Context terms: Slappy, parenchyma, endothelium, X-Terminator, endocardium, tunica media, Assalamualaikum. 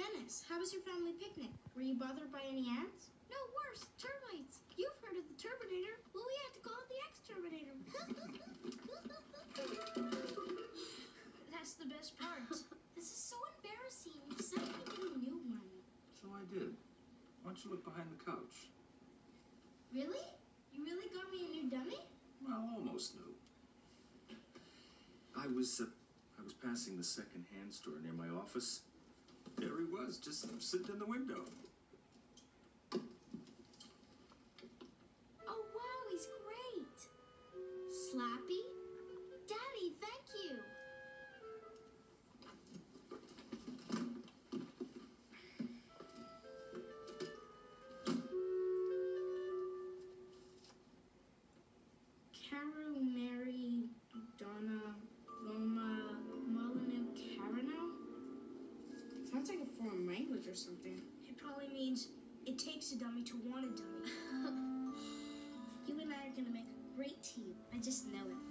Dennis, how was your family picnic? Were you bothered by any ants? No, worse, termites. You've heard of the Terminator. Well, we had to call it the X-Terminator. That's the best part. This is so embarrassing. You sound like a new one. So I did. Why don't you look behind the couch? Really? You really got me a new dummy? Well, almost new. I was passing the second-hand store near my office. There he was, just sitting in the window. Oh, wow, he's great. Slappy? Daddy, thank you. Sounds like a foreign language or something. It probably means it takes a dummy to want a dummy. You and I are gonna make a great team. I just know it.